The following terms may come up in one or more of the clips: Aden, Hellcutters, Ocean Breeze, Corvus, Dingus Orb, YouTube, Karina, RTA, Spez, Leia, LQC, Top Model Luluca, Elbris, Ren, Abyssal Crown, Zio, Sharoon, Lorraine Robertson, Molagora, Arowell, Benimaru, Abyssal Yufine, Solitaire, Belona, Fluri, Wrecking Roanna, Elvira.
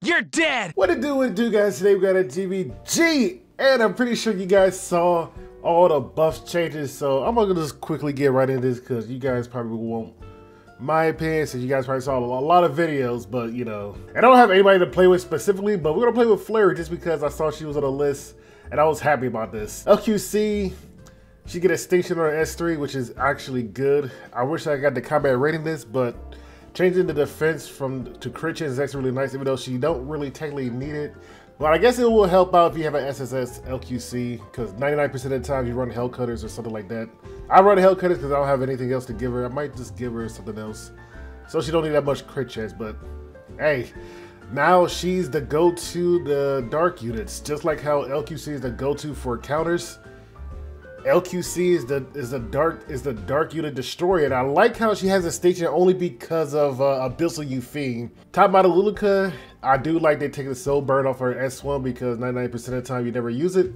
You're dead. What it do, guys? Today we got a GBG, and I'm pretty sure you guys saw all the buff changes. So I'm gonna just quickly get right into this because you guys probably won't. My opinion, since you guys probably saw a lot of videos, but you know, I don't have anybody to play with specifically, but we're gonna play with Fluri just because I saw she was on the list, and I was happy about this. LQC. She get extinction on S3, which is actually good. I wish I got the combat readiness, but changing the defense to crit chance is actually really nice, even though she don't really technically need it. But I guess it will help out if you have an SSS LQC, because 99% of the time you run Hellcutters or something like that. I run Hellcutters because I don't have anything else to give her. I might just give her something else, so she don't need that much crit chance. But hey, now she's the go-to the dark units, just like how LQC is the go-to for counters. LQC is the dark unit destroyer, and I like how she has a station only because of Abyssal Yufine. Top Model Luluca, I do like they take the soul burn off her S1 because 99% of the time you never use it.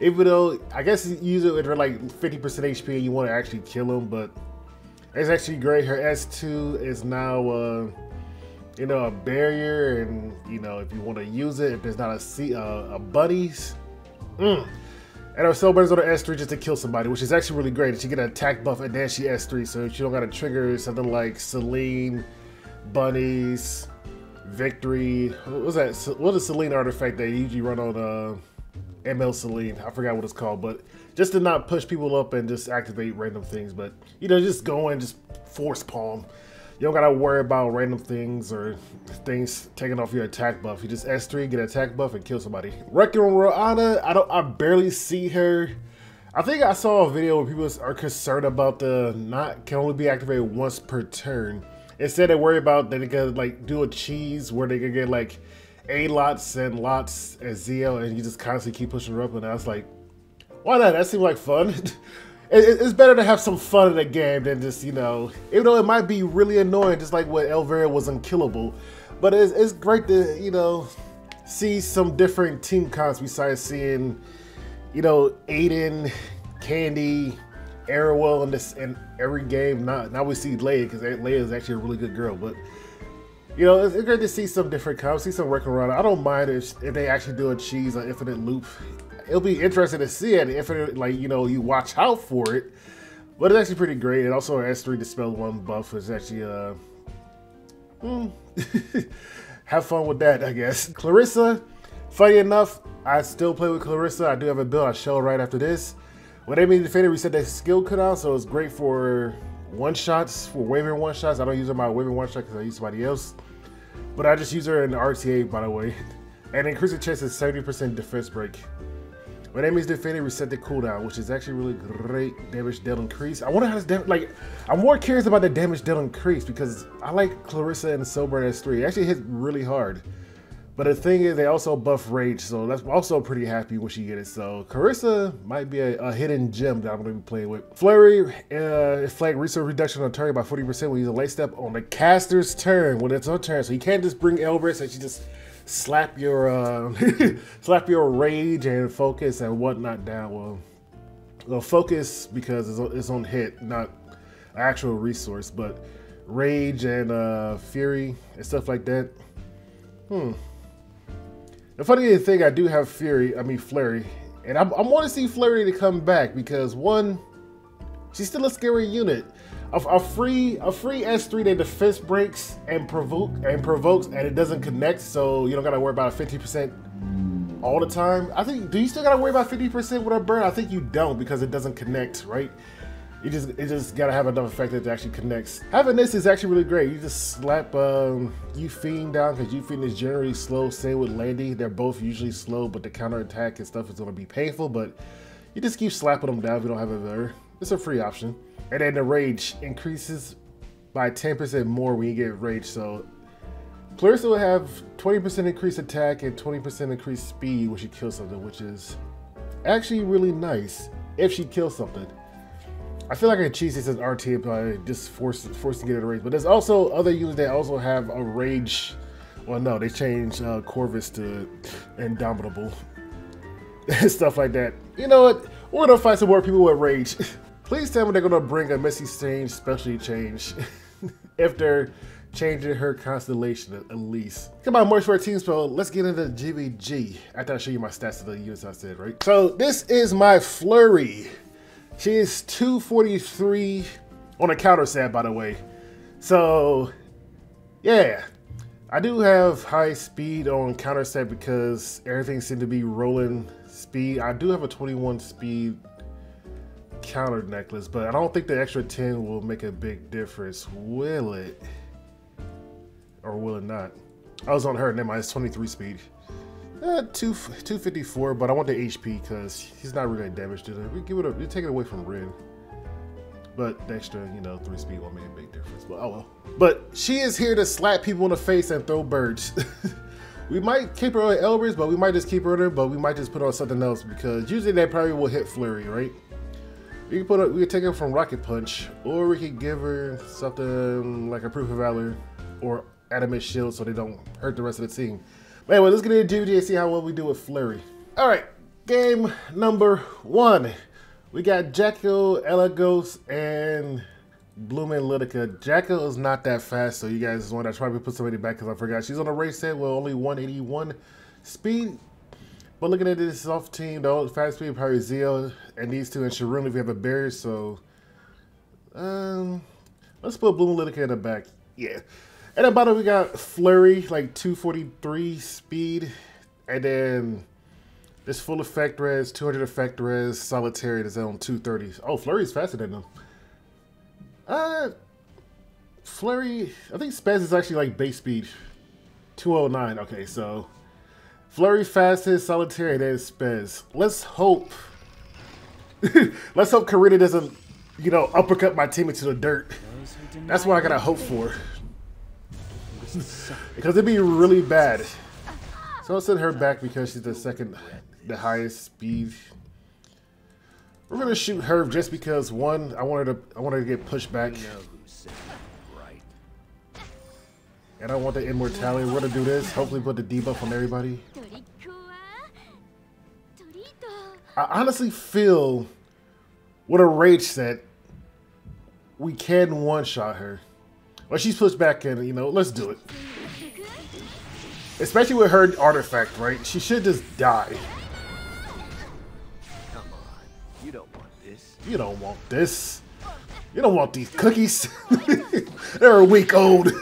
Even though I guess you use it when they're like 50% HP and you want to actually kill them, but it's actually great. Her S2 is now you know, a barrier, and you know, if you want to use it, if there's not a buddies. And her soul burns on her S3 just to kill somebody, which is actually really great. She get an attack buff and then she S3, so she don't gotta trigger something like Selene, Bunnies, Victory. What was that? What is Selene artifact that you usually run on ML Selene? I forgot what it's called, but just to not push people up and just activate random things. But you know, just go and just force palm. You don't gotta worry about random things or things taking off your attack buff. You just S3, get an attack buff, and kill somebody. Wrecking Roanna, I barely see her. I think I saw a video where people are concerned about the can only be activated once per turn. Instead, they worry about that they could like do a cheese where they could get like A lots and Zio, and you just constantly keep pushing her up. And I was like, why not? That seemed like fun. It's better to have some fun in the game than just, you know, even though it might be really annoying, just like when Elvira was unkillable. But it's great to, you know, see some different team comps besides seeing, you know, Aden, Candy, Arowell in every game. Now we see Leia, because Leia is actually a really good girl. But, you know, it's great to see some different comps, see some working around. I don't mind if they actually do a cheese on infinite loop. It'll be interesting to see it if it, like, you know, you watch out for it, but it's actually pretty great. And also S3 dispel one buff is actually have fun with that, I guess. Clarissa, funny enough, I still play with Clarissa. I do have a build I show right after this. When they made the defender, we said that skill cutout, so it's great for waving one shots. I don't use her my waving one shot because I use somebody else, but I just use her in the RTA, by the way, and increase the chance of 70% defense break. When enemies defended, reset the cooldown, which is actually really great. Damage dealt increase. I wonder how this I'm more curious about the damage dealt increase because I like Clarissa and Sober and S3. It actually hits really hard. But the thing is, they also buff rage, so that's also pretty happy when she get it. So Clarissa might be a hidden gem that I'm gonna be playing with. Fluri, inflict resource reduction on turn by 40% when you use a late step on the caster's turn when it's on turn. So you can't just bring Elbris and she just slap your slap your rage and focus and whatnot down. Well, focus because it's on hit, not actual resource, but rage and fury and stuff like that. The funny thing, I do have Fluri, and I want to see Fluri to come back because one, she's still a scary unit. A free S3 that defense breaks and provokes, and it doesn't connect, so you don't gotta worry about 50% all the time. I think, do you still gotta worry about 50% with a burn? I think you don't because it doesn't connect, right? It just gotta have enough effect that it actually connects. Having this is actually really great. You just slap Yufine down because Yufine is generally slow. Same with Landy, they're both usually slow, but the counterattack and stuff is gonna be painful. But you just keep slapping them down if you don't have a burn. It's a free option. And then the rage increases by 10% more when you get rage. So Clarissa will have 20% increased attack and 20% increased speed when she kills something, which is actually really nice if she kills something. I feel like I cheese this as RTA by just forcing to get a rage. But there's also other units that also have a rage. Well, no, they changed Corvus to Indomitable and stuff like that. You know what? We're gonna find some more people with rage. Please tell me they're gonna bring a messy change, specialty change, if they're changing her constellation at least. Come on, March 14th, so let's get into GBG after I show you my stats of the units I said, right? So this is my Fluri. She is 243 on a counter stat, by the way. So yeah, I do have high speed on counter stat because everything seemed to be rolling speed. I do have a 21 speed counter necklace, but I don't think the extra 10 will make a big difference, will it? Or will it not? I was on her, and then my 23 speed. 254, but I want the HP because he's not really damaged to it. We give it up, you take it away from Ren. But the extra, you know, 3 speed won't make a big difference. But oh well. But she is here to slap people in the face and throw birds. We might keep her on Elbris, but we might just keep her on her, but we might just put on something else because usually that probably will hit Fluri, right? We can put her, we can take her from Rocket Punch, or we could give her something like a Proof of Valor or Adamant Shield so they don't hurt the rest of the team. But anyway, let's get into GvG and see how well we do with Fluri. Alright, game number 1. We got Jacko, Elagos, and Bloomin' Litica. Jacko is not that fast, so you guys want to try to put somebody back because I forgot. She's on a race set with only 181 speed. But looking at this soft team, the only fast speed probably Zio and these two and Sharoon if you have a barrier. So let's put Bloomin' Litica in the back. Yeah. At the bottom we got Fluri, like 243 speed, and then this full effect res, 200 effect res, Solitaire is on 230. Oh, Fluri's faster than them. Fluri, I think Spez is actually like base speed, 209. Okay, so Fluri fastest, Solitaire, and then Spez. Let's hope. Let's hope Karina doesn't, you know, uppercut my team into the dirt. That's what I gotta hope for. Because it'd be really bad. So I'll send her back because she's the second, the highest speed. We're gonna shoot her just because one, I wanted to get pushed back, and I want the immortality. We're gonna do this. Hopefully, put the debuff on everybody. I honestly feel with a rage set, we can one-shot her. Well, she's pushed back and, you know, let's do it. Especially with her artifact, right? She should just die. Come on. You don't want this. You don't want this. You don't want these cookies. They're a week old.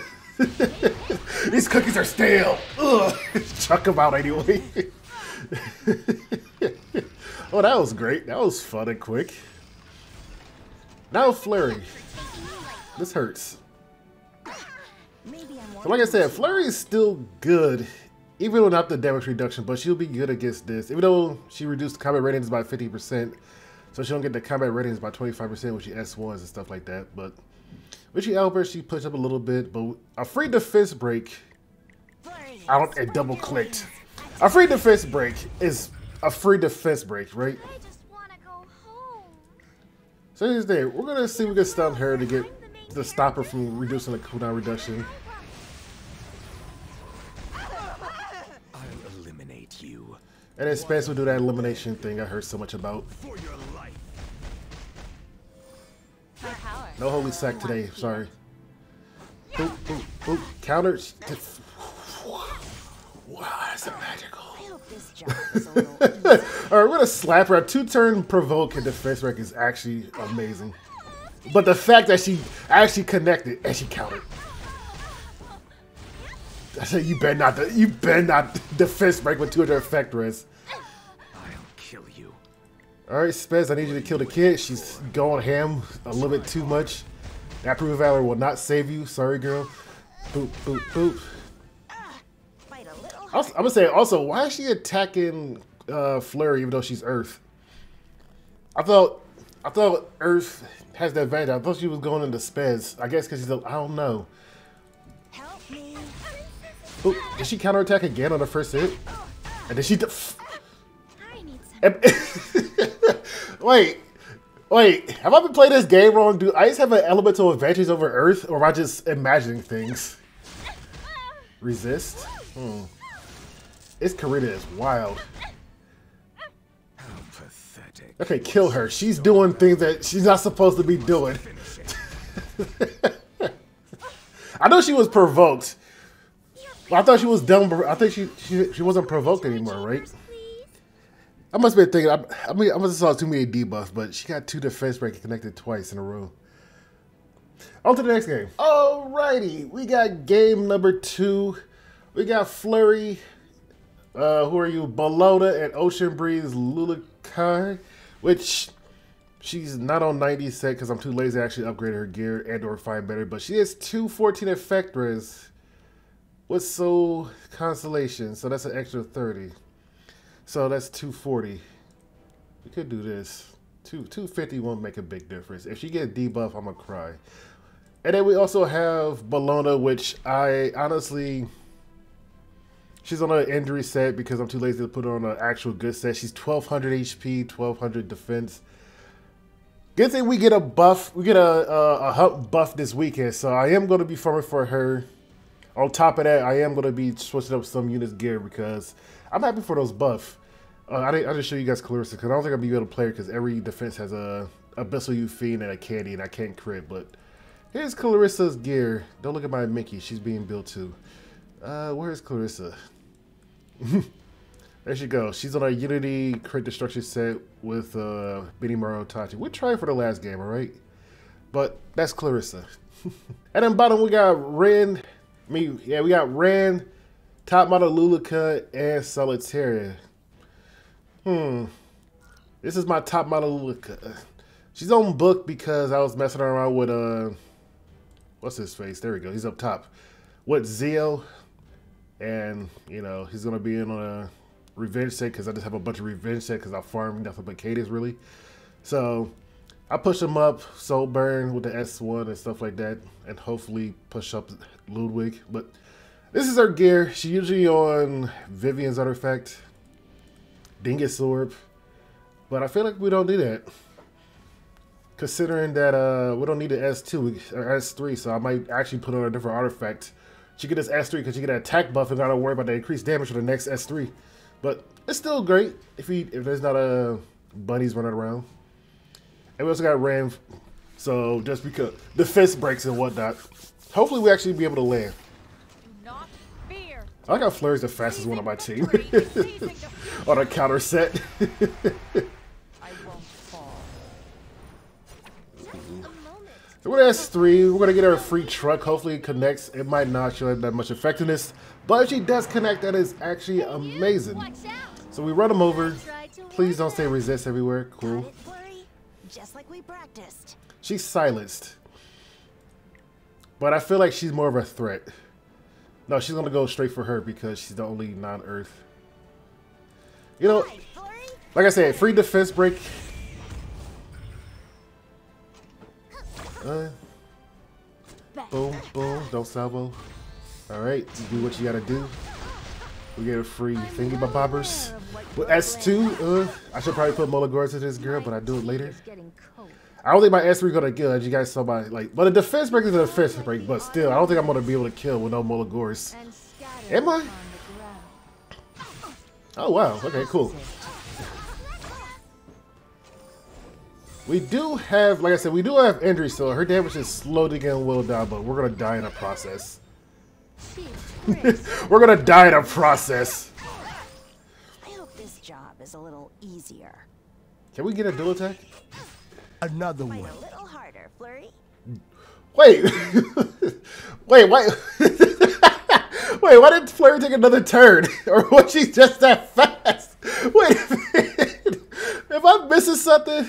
These cookies are stale. Ugh. Chuck them out anyway. Oh, that was great. That was fun and quick. Now Fluri. This hurts. So like I said, Fluri is still good, even without the damage reduction, but she'll be good against this. Even though she reduced combat ratings by 50%, so she don't get the combat ratings by 25% when she S1s and stuff like that. But with she Elbris, she pushed up a little bit, but a free defense break, out and double clicked. A free defense break is a free defense break, right? So here's the thing, we're going to see if we can stun her to get the stopper from reducing the cooldown reduction. I'll eliminate you. And then Spez will do that elimination thing I heard so much about. For your life. No holy sack today, sorry. Boop, boop, boop. Counters. Wow, that's a magical. Alright, we're gonna slap her. A 2-turn provoke and defense rank is actually amazing. But the fact that she actually connected and she countered. I said, you better not defense break with 200 effect res. I'll kill you. All right, Spez, I need you to kill the kid. She's going ham a little bit too much. That Proof of Valor will not save you. Sorry, girl. Boop, boop, boop. I'm gonna say also, why is she attacking Fluri even though she's Earth? I thought Earth has the advantage. I thought she was going into Spez. I guess because she's a, I don't know. Help me. Ooh, did she counterattack again on the first hit? And then she... Wait. Have I been playing this game wrong? Do I just have an elemental advantage over Earth? Or am I just imagining things? Resist? Hmm. This Karina is wild. Okay, kill her. She's doing things that she's not supposed to be doing. I know she was provoked. I thought she was dumb. I think she wasn't provoked anymore, right? I must have been thinking. I must have saw too many debuffs, but she got 2 defense breaks connected twice in a row. On to the next game. Alrighty, we got game number 2. We got Fluri. Who are you? Belona and Ocean Breeze Luluca, which she's not on 90 set because I'm too lazy to actually upgrade her gear and or find better, but she is 214 effectors. What's so consolation? So that's an extra 30. So that's 240. We could do this. 250 won't make a big difference. If she gets debuff, I'm gonna cry. And then we also have Belona, which I honestly, she's on an injury set because I'm too lazy to put her on an actual good set. She's 1200 HP, 1200 defense. Good thing we get a buff. We get a hump buff this weekend, so I am going to be farming for her. On top of that, I am going to be switching up some units gear because I'm happy for those buffs. I just show you guys Clarissa because I don't think I'll be able to play her because every defense has a Abyssal Yufine and a Candy, and I can't crit. But here's Clarissa's gear. Don't look at my Mickey. She's being built too. Where is Clarissa? There she goes. She's on our Unity Crit Destruction set with Benny Marotachi. We'll try it for the last game, all right? But that's Clarissa. And then bottom, we got Ren. We got Ren, Top Model Luluca, and Solitaire. This is my Top Model Luluca. She's on book because I was messing around with, what's his face? There we go. He's up top. With Zio. And, you know, he's going to be in on a revenge set because I just have a bunch of revenge set because I farm nothing but cadence, really. So I push him up, soul burn with the S1 and stuff like that, and hopefully push up Ludwig. But this is her gear. She usually on Vivian's artifact, Dingus Orb, but I feel like we don't do that, considering that we don't need an S2 or S3, so I might actually put on a different artifact. She gets S3 because she get an attack buff and gotta worry about the increased damage for the next S3. But it's still great if there's not a bunnies running around. And we also got Ram, so just because defense breaks and whatnot. Hopefully we actually be able to land. Do not fear. I like how Flurry's the fastest one on my team. On a counter set. I won't fall. So we're at S3, we're gonna get her a free truck. Hopefully it connects. It might not show that much effectiveness, but if she does connect, that is actually amazing. So we run them over. Please don't say resist everywhere. Cool. Just like we practiced. She's silenced, but I feel like she's more of a threat. No, she's gonna go straight for her because she's the only non-Earth. You know, like I said, free defense break. Boom, boom, don't salvo. All right, do what you gotta do. We get a free thingy by bobbers. With S2, I should probably put Molagora to this girl, but I do it later. I don't think my S3 gonna kill, as you guys saw my, like, but a defense break is a defense break, but still, I don't think I'm gonna be able to kill with no Molagors. Am I? Oh, wow, okay, cool. We do have, like I said, we do have injury, so her damage is slowly getting well down, but we're gonna die in the process. We're gonna die in a process. I hope this job is a little easier. Can we get a dual attack? Another one. A little harder, Fluri. Wait. Wait, why? Wait, why did Fluri take another turn? Or was she just that fast? Wait a minute. If I'm missing something,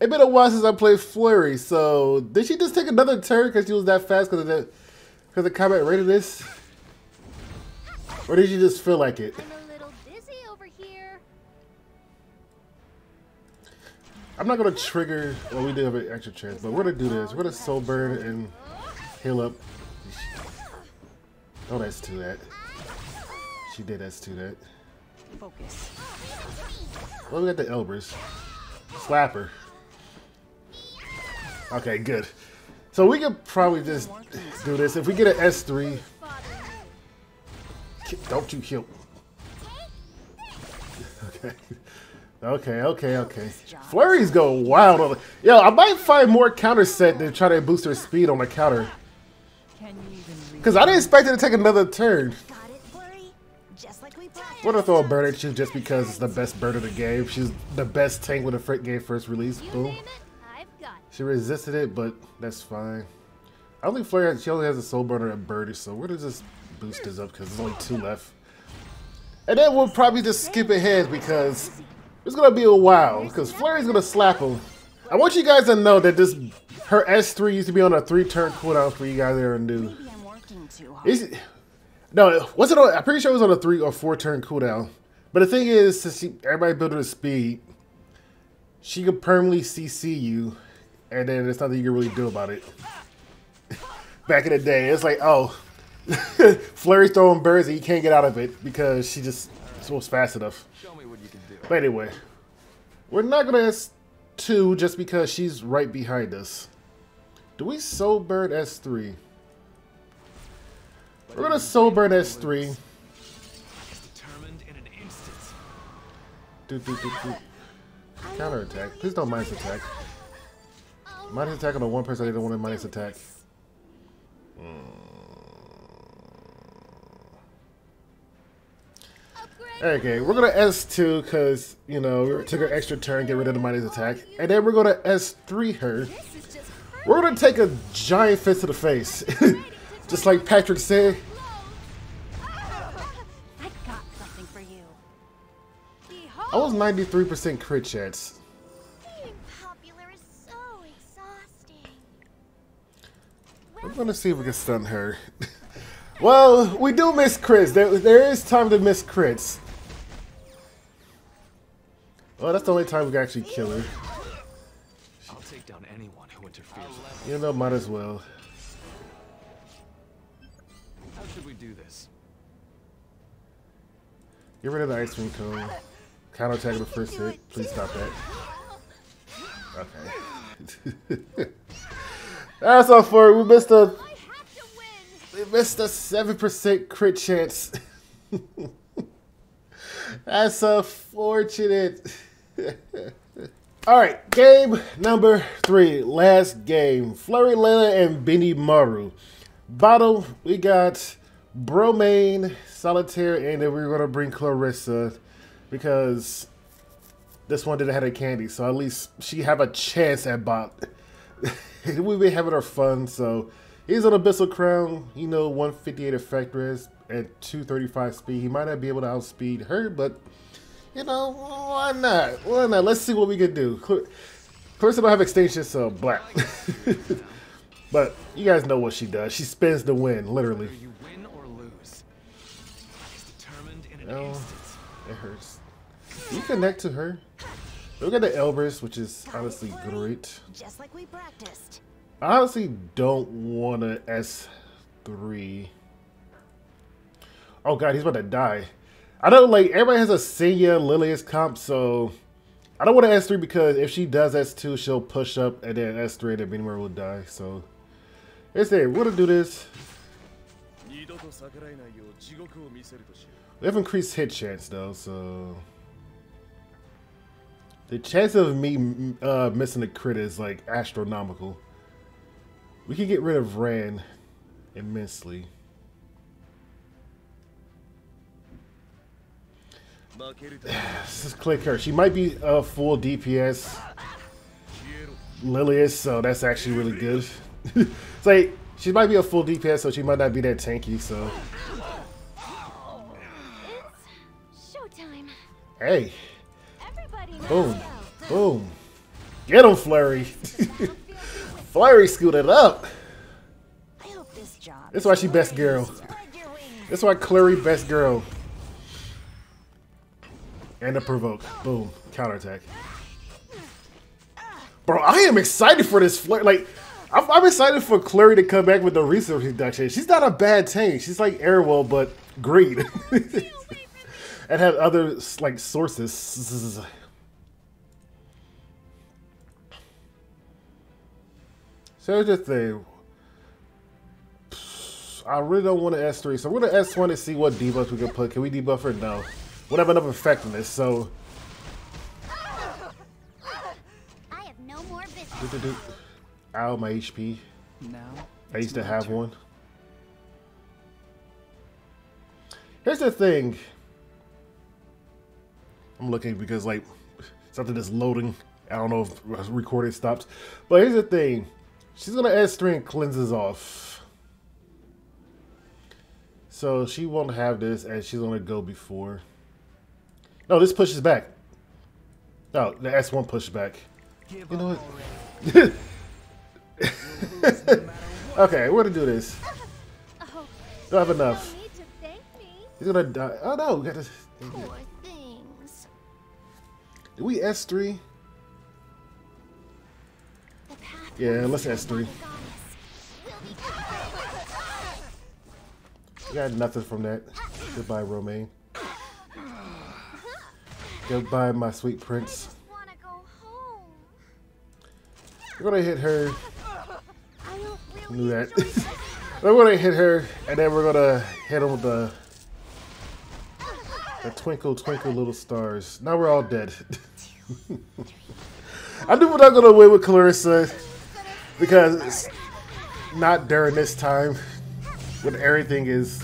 it's been a while since I played Fluri, so did she just take another turn because she was that fast because of the comment rated this? Or did you just feel like it? I'm a little busy over here. I'm not gonna trigger. Well, we do have an extra chance, but we're gonna do this. We're gonna soul burn and heal up. Oh, that's too that. She did that's too that. Focus. Well, we got the Elbris. Slap her. Okay, good. So we could probably just do this. If we get an S3, don't you kill. Okay. Okay, okay, okay. Flurry's going wild on the... Yo, I might find more counter set than try to boost her speed on the counter. Can you Because I didn't expect it to take another turn. We're gonna throw a bird at you just because it's the best bird of the game. She's the best tank with a frick game first release. Boom. She resisted it, but that's fine. I don't think Fluri has, she only has a soul burner at birdie, so we're gonna just boost this up because there's only two left. And then we'll probably just skip ahead because it's gonna be a while because Fluri's gonna slap him. I want you guys to know that this her S3 used to be on a 3-turn cooldown for you guys that are new. No, was it on? I'm pretty sure it was on a 3- or 4-turn cooldown. But the thing is, since everybody built her to speed, she could permanently CC you, and then there's nothing you can really do about it. Back in the day, it's like, oh, Fluri's throwing birds and you can't get out of it because she just was fast enough. Show me what you can do. But anyway, we're not gonna S2 just because she's right behind us. Do we soul bird S3? We're gonna soul burn S3. Counter attack. Please don't minus attack. Minus attack on the one person I didn't want to minus attack. Okay, we're gonna S2 because, you know, we took an extra turn, get rid of the minus attack. And then we're gonna S3 her. We're gonna take a giant fist to the face. Just like Patrick said. I got something for you. I was 93% crit chance. Being popular is so exhausting. We're gonna see if we can stun her. Well, we do miss crits. There is time to miss crits. Well, that's the only time we can actually kill her. I'll take down anyone who interferes. You know, might as well. Should we do this? Get rid of the ice cream cone. Counter attack the first hit. Please stop that. Okay. That's all for it. We missed a 7% crit chance. That's unfortunate. Alright, game number 3. Last game. Fluri, Leia, and Benimaru. Bottom, we got Bromaine, Solitaire, and then we're going to bring Clarissa because this one didn't have a Candy, so at least she have a chance at bot. We've been having her fun, so he's on Abyssal Crown, you know, 158 effect res at 235 speed. He might not be able to outspeed her, but, you know, why not? Why not? Let's see what we can do. Clarissa don't have extinction, so black. But you guys know what she does. She spins to win, literally. You win or lose. It's determined in an instant. It hurts. You connect to her. Look at the Elbris, which is honestly great. Just like we practiced. I honestly don't want to S3. Oh god, he's about to die. I don't like everybody has a senior Lilias comp, so I don't want to S3 because if she does S2, she'll push up and then S3 and then Benimaru will die. So it's there. We're gonna do this. We have increased hit chance though, so the chance of me missing a crit is like astronomical. We can get rid of Ren immensely. Just click her. She might be a full DPS Lilias, so that's actually really good. It's like she might be a full DPS, so she might not be that tanky. So, it's showtime. Hey, boom, boom, get him, Fluri. Fluri scooted up. That's why she best girl. That's why Clary best girl. And a provoke. Boom. Counterattack. Bro, I am excited for this Fluri. Like, I'm excited for Clary to come back with the resource reduction. She's not a bad tank. She's like Arowell, but green. And have other, like, sources. So here's the thing. I really don't want to S3. So we're going to S1 to see what debuffs we can put. Can we debuff her? No. We don't have enough effectiveness, so I have no more business. Ow, my HP. No, I used to have one. Here's the thing. I'm looking because, like, something that's loading. I don't know if recorded stops. But here's the thing. She's going to add strength cleanses off. So she won't have this, and she's going to go before. No, this pushes back. No, the S1 pushed back. You know what? Okay, we're going to do this. Don't have enough. He's going to die. Oh, no. We got this. Poor things. Do we S3? Yeah, let's S3. We got nothing from that. Goodbye, Bromaine. Goodbye, my sweet prince. We're gonna hit her. Do that. We're gonna hit her, and then we're gonna hit him with the twinkle, twinkle, little stars. Now we're all dead. I knew we're not gonna win with Clarissa. Because not during this time, when everything is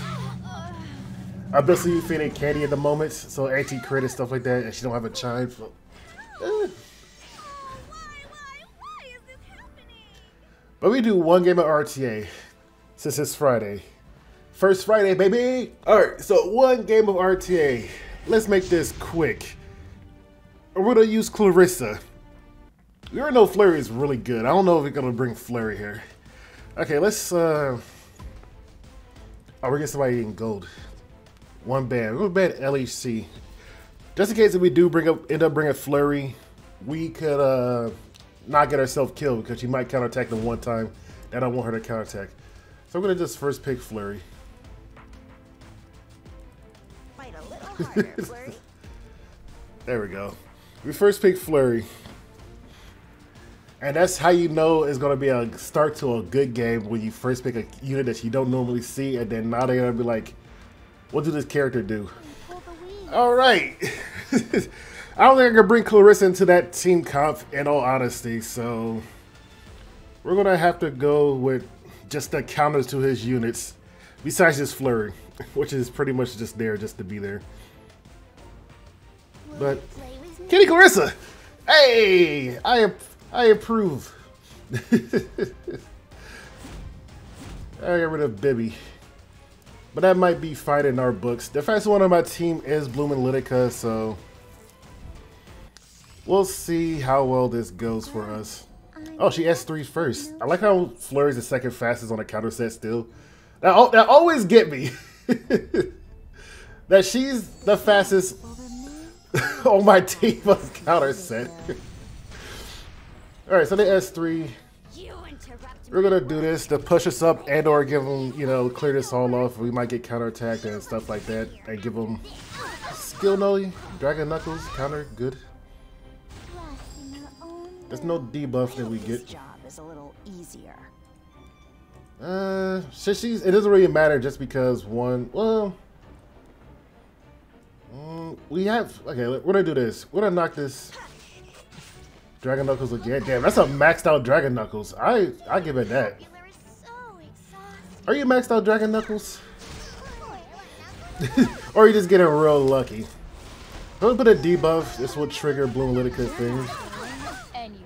Abyssal Yufine and Candy at the moment, so anti-crit and stuff like that, and she don't have a chime. So, why is this happening? But we do one game of RTA since it's Friday. First Friday, baby! Alright, so one game of RTA. Let's make this quick. We're gonna use Clarissa. We already know Fluri is really good. I don't know if we're gonna bring Fluri here. Okay, let's oh, we get somebody in gold. One ban. We're gonna ban LQC. Just in case if we do end up bringing Fluri, we could not get ourselves killed because she might counterattack them one time. And I don't want her to counterattack. So I'm gonna just first pick Fluri. Fight a little harder, Fluri. There we go. We first pick Fluri. And that's how you know it's going to be a start to a good game when you first pick a unit that you don't normally see, and then now they're going to be like, what did this character do? Alright! I don't think I'm going to bring Clarissa into that team comp, in all honesty, so we're going to have to go with just the counters to his units, besides just Fluri, which is pretty much just there just to be there. But, Kitty Clarissa! Hey! I approve. I got rid of Bibby. But that might be fine in our books. The fastest one on my team is Bloomin' Litica, so we'll see how well this goes for us. Oh, she S3 first. I like how Fluri's the second fastest on a counter set still. That always get me. That she's the fastest on my team on a counter set. Alright, so the S3, we're going to do this to push us up and or give them, you know, clear this all off. We might get counterattacked and stuff like that. And give them Skill Nolly, Dragon Knuckles, counter, good. There's no debuff that we get. Since she's, it doesn't really matter just because one, well, we have, okay, we're going to do this. We're going to knock this. Dragon Knuckles again. Damn, that's a maxed out Dragon Knuckles. I give it that. Are you maxed out Dragon Knuckles? Or are you just getting real lucky? I'm gonna put a debuff. This will trigger Bloomin' Litica things.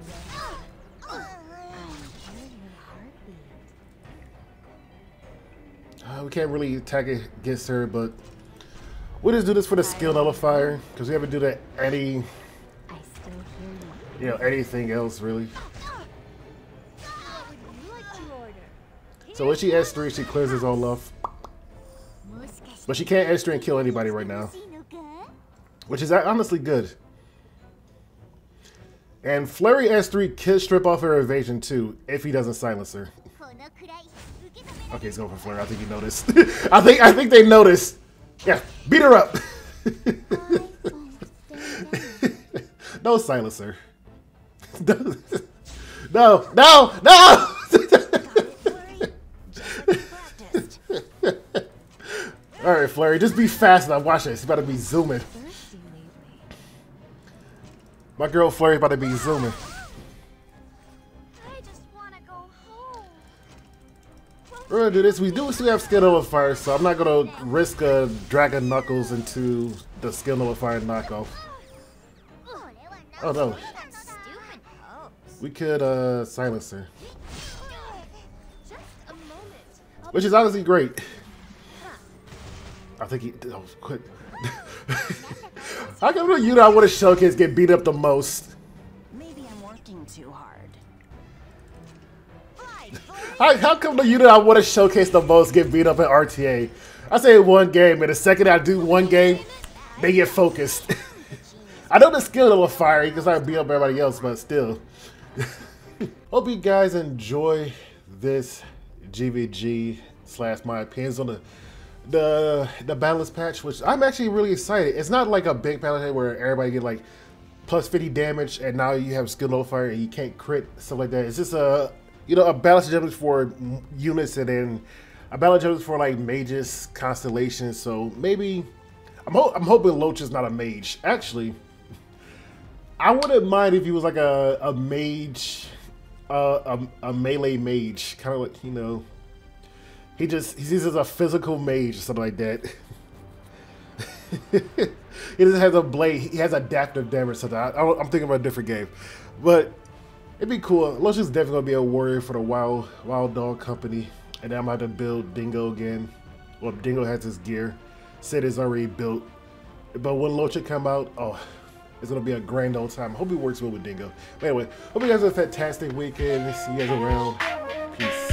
We can't really attack it against her, but we'll just do this for the skill nullifier because we haven't do that any. You know, anything else really. So when she S3, she clears all off. But she can't S3 and kill anybody right now. Which is honestly good. And Fluri S3 can strip off her evasion too, if he doesn't silence her. Okay, he's going for Fluri. I think he noticed. I think they noticed. Yeah, beat her up. No silencer. No! Alright, Fluri, just be fast enough. Watch this. He's about to be zooming. My girl Fluri's about to be zooming. I just wanna go home. We're gonna do this. We do still have Skin Over Fire, so I'm not gonna risk a Dragon Knuckles into the Skin Over Fire knockoff. Oh no. We could silence her. Which is honestly great. I think he that was quick. How come the unit I want to show kids get beat up the most? Maybe I'm working too hard. How come the unit I want to showcase the most get beat up in RTA? I say one game, and the second I do one game, they get focused. I know the skill will fire because I beat up everybody else, but still. Hope you guys enjoy this GVG / my opinions on the balance patch, which I'm actually really excited. It's not like a big balance patch where everybody get like plus 50 damage and now you have skill low fire and you can't crit, stuff like that. It's just a, you know, a balance adjustment for units and then a balance adjustment for like mages, constellations. So maybe I'm hoping Loach is not a mage. Actually, I wouldn't mind if he was like a mage, a melee mage, kind of like, you know, he's just a physical mage or something like that. He doesn't have a blade. He has adaptive damage. So I'm thinking about a different game, but it'd be cool. Loach is definitely gonna be a warrior for the wild dog company, and then I'm gonna have to build Dingo again. Well, Dingo has his gear. Sid is already built, but when Loach come out, oh, it's gonna be a grand old time. Hope he works well with Dingo. But anyway, hope you guys have a fantastic weekend. See you guys around. Peace.